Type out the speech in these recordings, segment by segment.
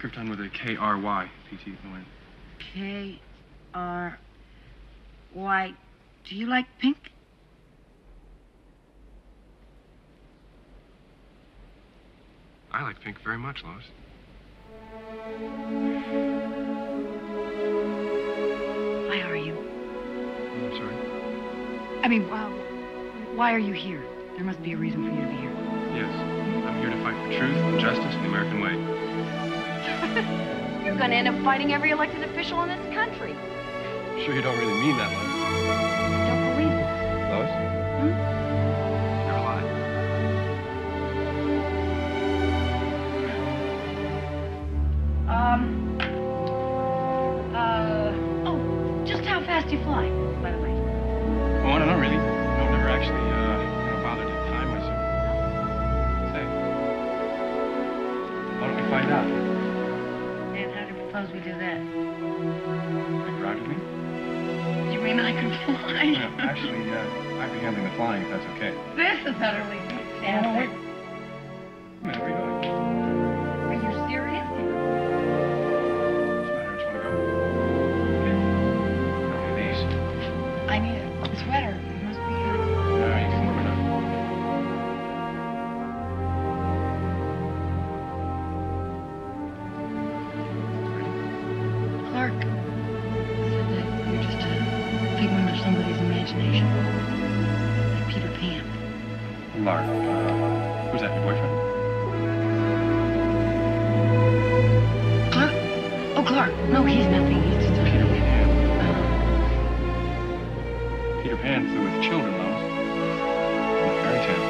Krypton with a K-R-Y, P-T-O-N. K-R-Y. Do you like pink? I like pink very much, Lois. Why are you? I'm sorry? I mean, well, why are you here? There must be a reason for you to be here. Yes, I'm here to fight for truth and justice in the American way. You're going to end up fighting every elected official in this country. I'm sure you don't really mean that, Lois. I don't believe this. Lois? Hmm? Caroline. Oh, just how fast do you fly, by the way? Oh, I don't know, really. I've never actually, bothered to time myself. Say, why don't we find out? And how do you propose we do that? Rocketly? You mean I can fly? No, actually, I'd be handling the flying if that's okay. This is utterly fantastic. No, wait. Are you serious? What's the matter? I just want to go. Okay. I'll do these. I need a sweater. It must be good. No, you can warm it up. Clark. Somebody's imagination. Like Peter Pan. Clark, who's that, your boyfriend? Clark? Oh, Clark. No, he's nothing. He's just Peter Pan. Peter Pan flew with children, Lois. In a fairy tale.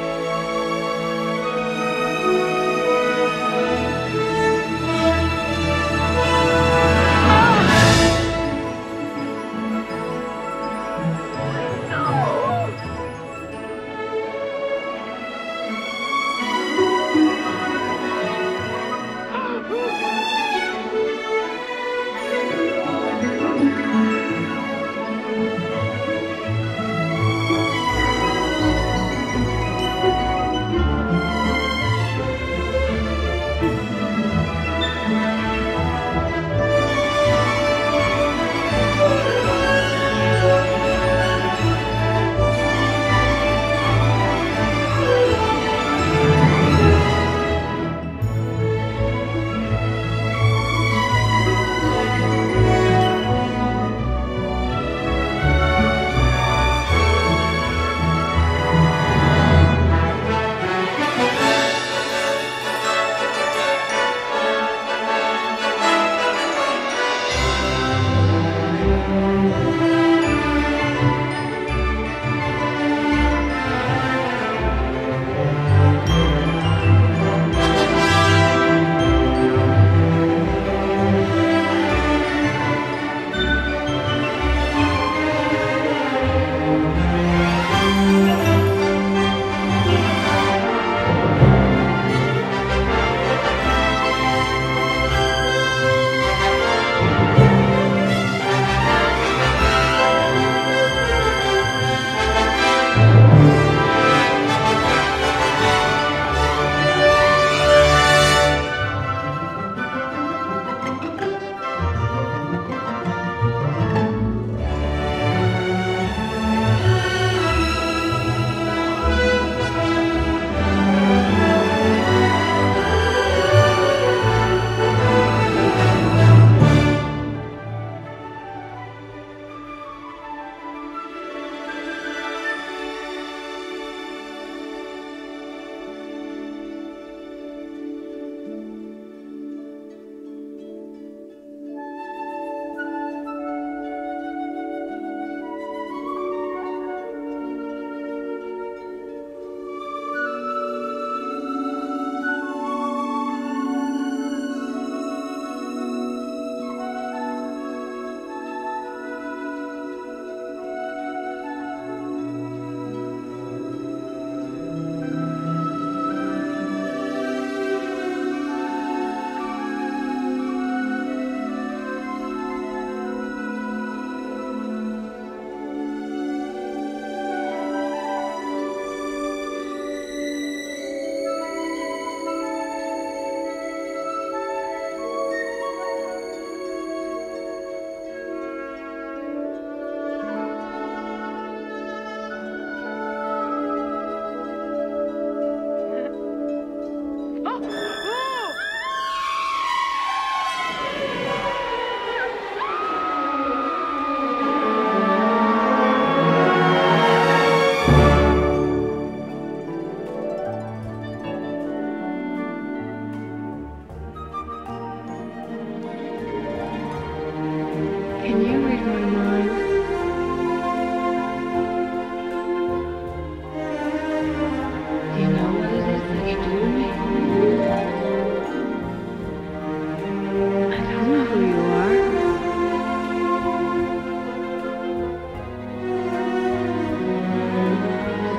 don't know who you are.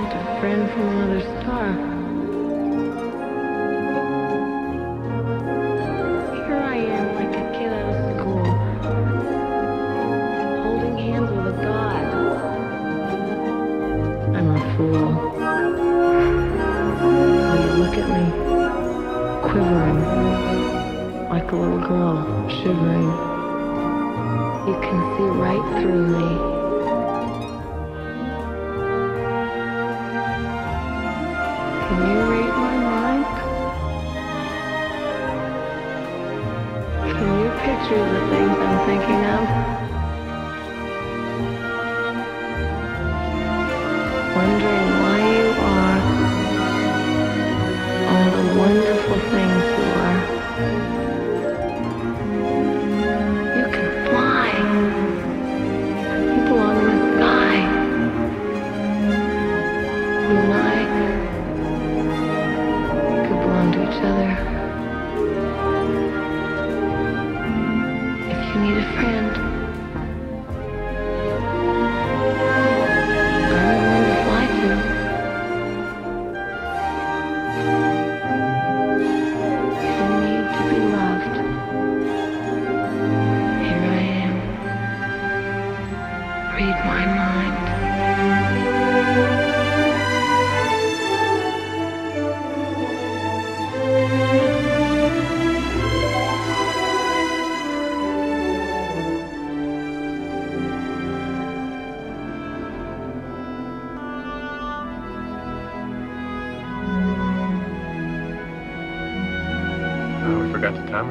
Just a friend from another star. Here I am, like a kid out of school, holding hands with a god. I'm a fool. When you look at me, quivering. Like a little girl, shivering. You can see right through me. Can you read my mind? Can you picture the things I'm thinking of? Wondering why you are all the wonderful things you are.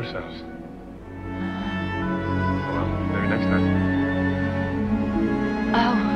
Ourselves. Well, maybe next time. Oh.